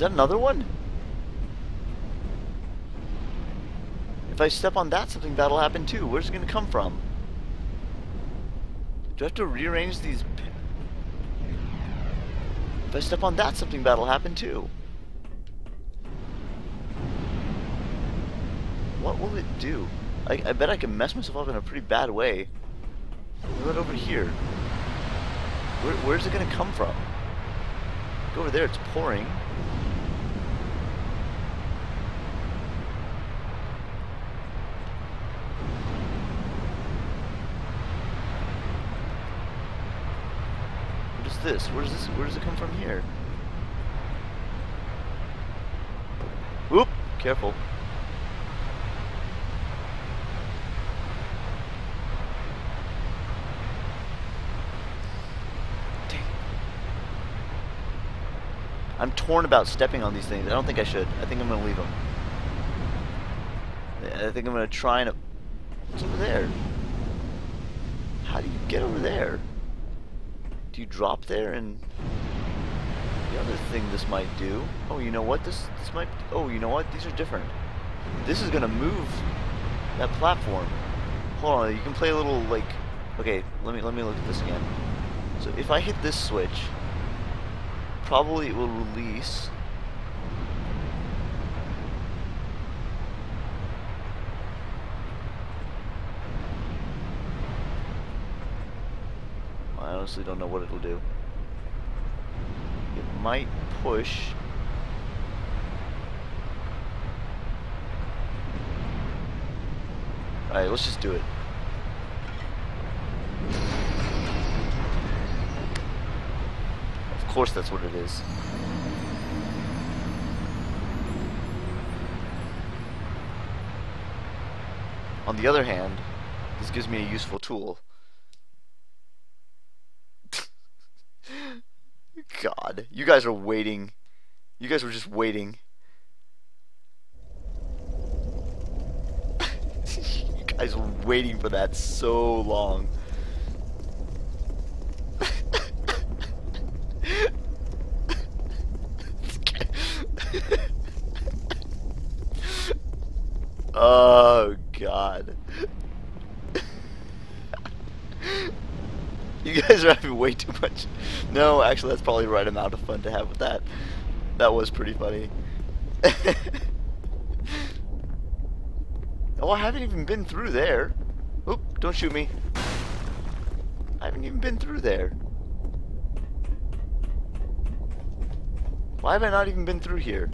Is that another one? If I step on that, something bad will happen too. Where's it going to come from? Do I have to rearrange these? If I step on that, something bad will happen too. What will it do? I bet I can mess myself up in a pretty bad way. What about over here? Where's it going to come from? Go over there, it's pouring. What is this? Where does it come from here? Oop! Careful. I'm torn about stepping on these things. I don't think I should. I think I'm going to leave them. I think I'm going to try and... What's over there? How do you get over there? Do you drop there and... The other thing this might do... Oh, you know what? This might... Oh, you know what? These are different. This is going to move that platform. Hold on. You can play a little, like... Okay, let me look at this again. So if I hit this switch... Probably it will release. I honestly don't know what it'll do. It might push. Alright, let's just do it. Of course that's what it is. On the other hand, this gives me a useful tool. God, you guys are waiting. You guys were just waiting. You guys were waiting for that so long. Oh God. You guys are having way too much. No, actually that's probably the right amount of fun to have with that. That was pretty funny. Oh, I haven't even been through there. Oop, don't shoot me. I haven't even been through there. Why have I not even been through here?